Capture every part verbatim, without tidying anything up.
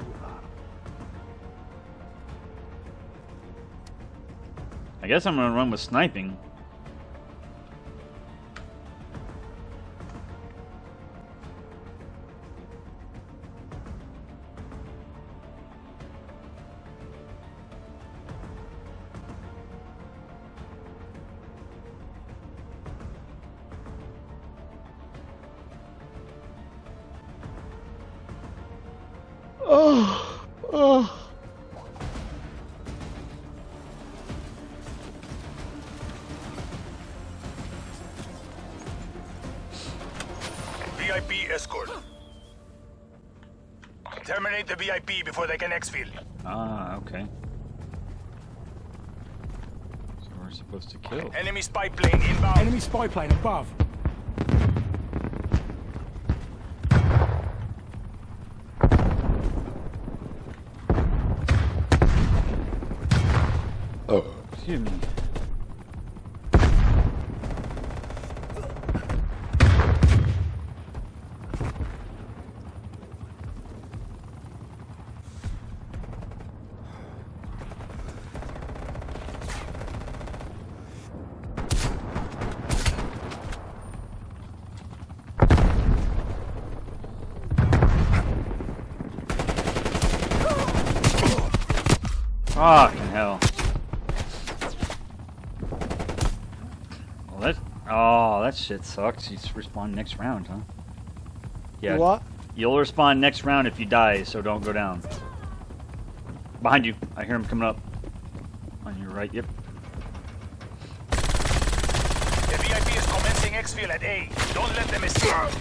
over. I guess I'm gonna run with sniping. Oh, oh. V I P escort. Terminate the V I P before they can exfil. Ah, okay. So we're supposed to kill. Enemy spy plane inbound. Enemy spy plane above. Oh, excuse me. Fucking hell. That, oh, that shit sucks. You respawn next round, huh? Yeah. What? You'll respawn next round if you die, so don't go down. Behind you. I hear him coming up. On your right, yep. The V I P is commencing exfil at A. Don't let them escape.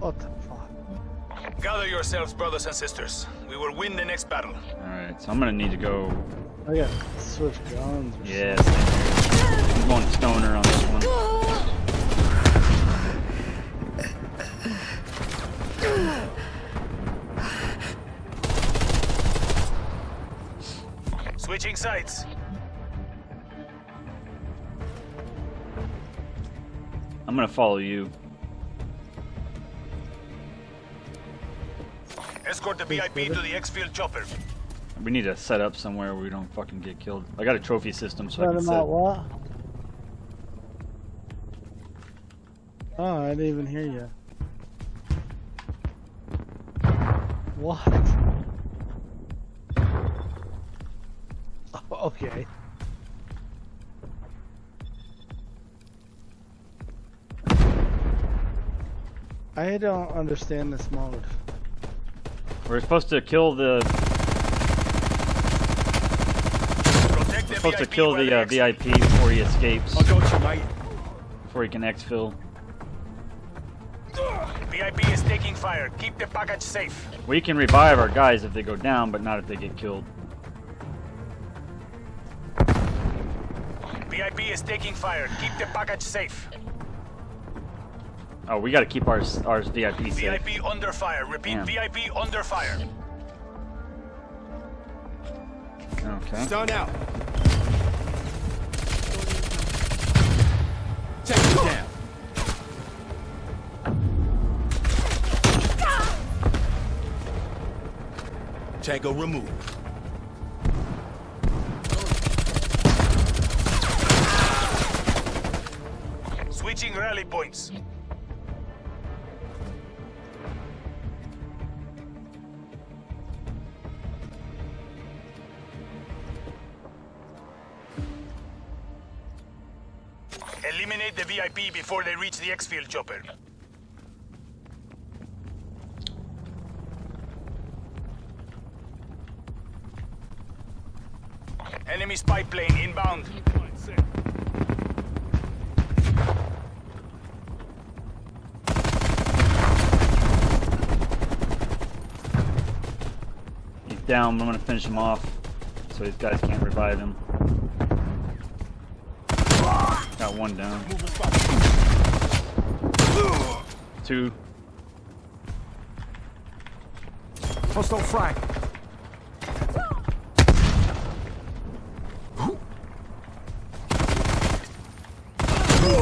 What the fuck? Gather yourselves, brothers and sisters. We will win the next battle. Alright, so I'm gonna need to go... I got switch guns. Or yeah, I'm going stoner on this one. Switching sights. I'm gonna follow you. Escort the V I P to the X-Field chopper. We need to set up somewhere where we don't fucking get killed. I got a trophy system so I can set. What? Oh, I didn't even hear you. What? Oh, okay. I don't understand this mode. We're supposed to kill the... We're supposed to kill the uh, V I P before he escapes. I'll go with you, mate. Before he can exfil. V I P is taking fire. Keep the package safe. We can revive our guys if they go down, but not if they get killed. V I P is taking fire. Keep the package safe. Oh, we gotta keep our our V I P safe. V I P under fire. Repeat, damn. V I P under fire. Okay. Stone out. Take him down. Tango removed. Switching rally points. Eliminate the V I P before they reach the X-Field chopper. Enemy spy plane inbound. He's down, but I'm gonna finish him off so these guys can't revive him. Got one down. Two. Hostile frag.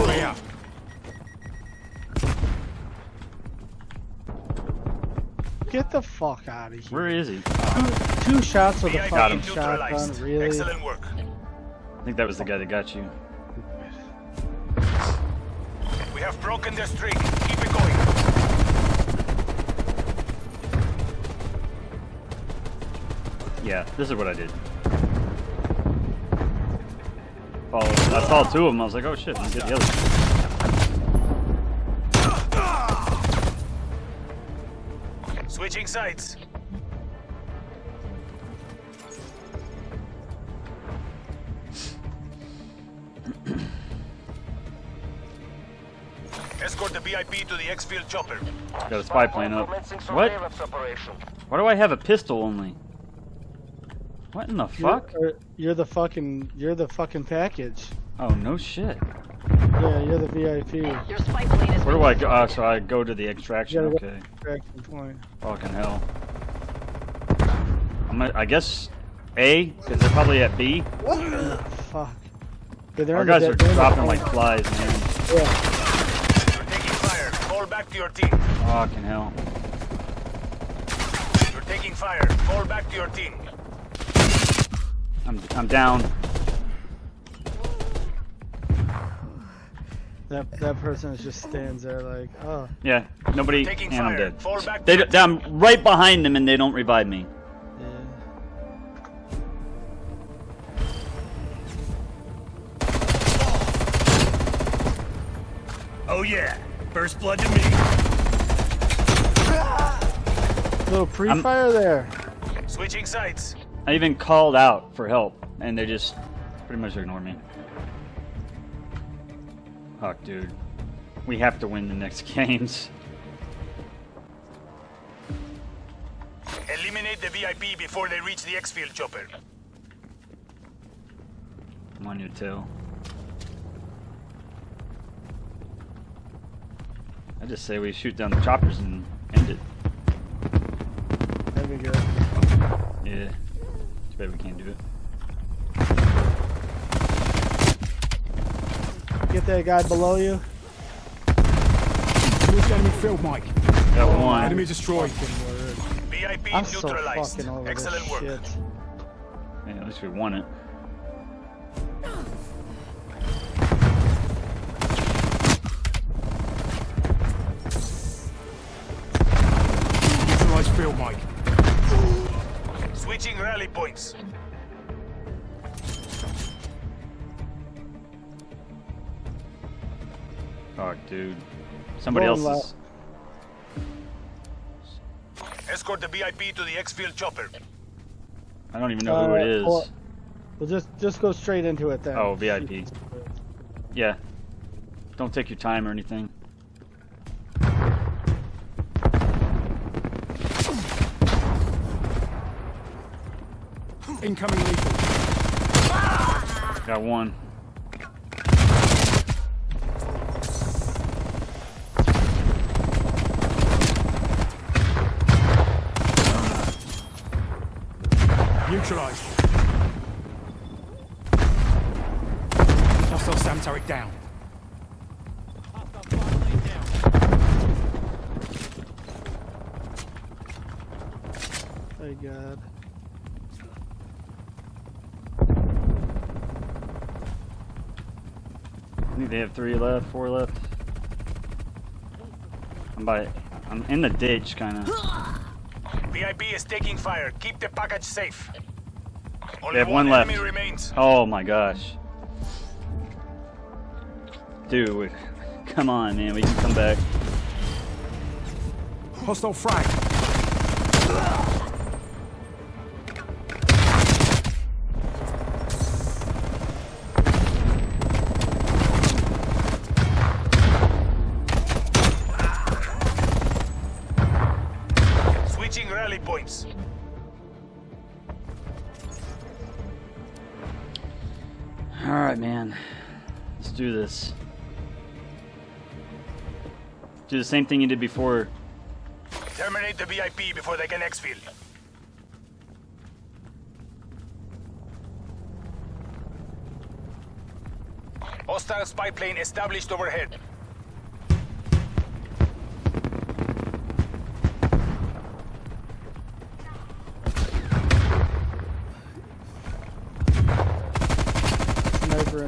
Yeah. Get the fuck out of here. Where is he? Two, two shots with a fucking shotgun, really? Excellent work. I think that was the guy that got you. We have broken their streak. Keep it going. Yeah, this is what I did. Follow, I saw two of them. I was like, oh shit, let's get the other. Switching sides. Escort the V I P to the X-Field chopper. Got a spy plane up. What? Why do I have a pistol only? What in the fuck? You're, you're the fucking. You're the fucking package. Oh no shit. Yeah, you're the V I P. Your spy plane is. Where do I go? Uh, so I go to the extraction. Okay. Extraction point. Fucking hell. I'm gonna, I guess A, because they're probably at B. What the fuck? Yeah, our guys are dropping like flies, man. Yeah. You're taking fire. Fall back to your team. Fucking hell. You're taking fire. Fall back to your team. I'm I'm down. That, that person just stands there like, oh. Yeah, nobody, and I'm dead. They, they, I'm right behind them and they don't revive me. Yeah. Oh yeah, first blood to me. Little pre-fire I'm, there. Switching sites. I even called out for help and they just pretty much ignored me. Fuck, dude. We have to win the next games. Eliminate the V I P before they reach the X-Field chopper. I'm on your tail. I just say we shoot down the choppers and end it. There we go. Yeah. Too bad we can't do it. Get that guy below you. Which enemy field, Mike? Got one. Oh, enemy destroyed. V I P I'm neutralized. So fucking over Excellent this work. Shit. Man, at least we won it. Neutralized field, Mike. Switching rally points. Fuck, dude. Somebody else's. Escort the V I P to the X-Field chopper. I don't even know uh, who it is. Well, just just go straight into it then. Oh, V I P. Yeah. Don't take your time or anything. Incoming lethal. Got one. Neutralized. Hostile SAM turret down. Thank God. I think they have three left, four left. I'm by. I'm in the ditch, kind of. V I P is taking fire. Keep the package safe. They have one left. Oh my gosh. Dude, we, come on, man. We can come back. Hostile frag. Points. All right, man. Let's do this. Do the same thing you did before. Terminate the V I P before they can exfil. Hostile spy plane established overhead.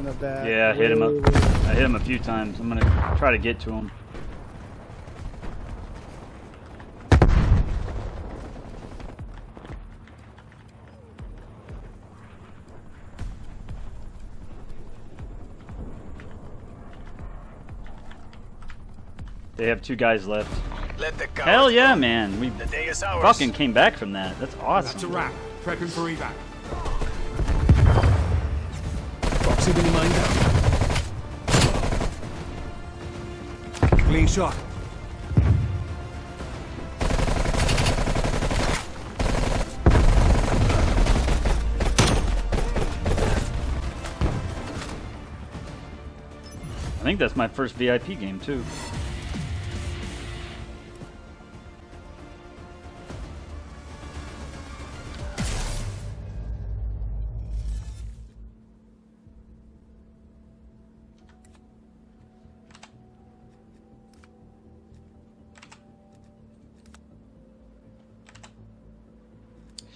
in the back. Yeah, I hit him up. I hit him a few times. I'm gonna try to get to him. They have two guys left. Let the Hell yeah, run. man! We the day is ours. Fucking came back from that. That's awesome. That's a wrap. Prepping for evac. Boxy with your mind down. Clean shot. I think that's my first V I P game too.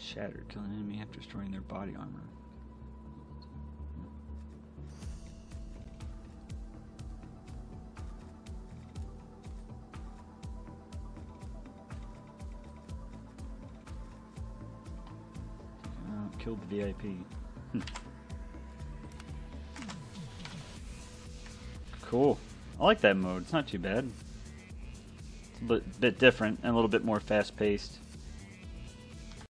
Shattered, kill an enemy after destroying their body armor. Oh, killed the V I P. Cool. I like that mode. It's not too bad. It's a bit, bit different and a little bit more fast-paced.